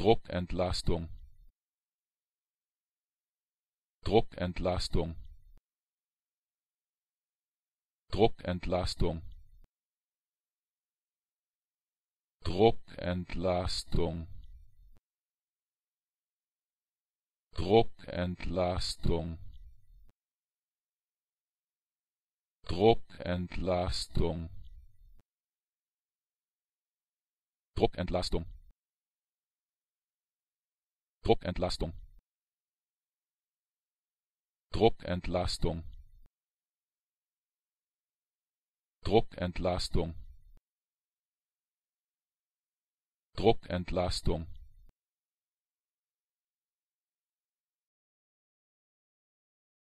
Druckentlastung, Druckentlastung, Druckentlastung, Druckentlastung, Druckentlastung, Druckentlastung, Druckentlastung, Druckentlastung, Druckentlastung, Druckentlastung, Druckentlastung.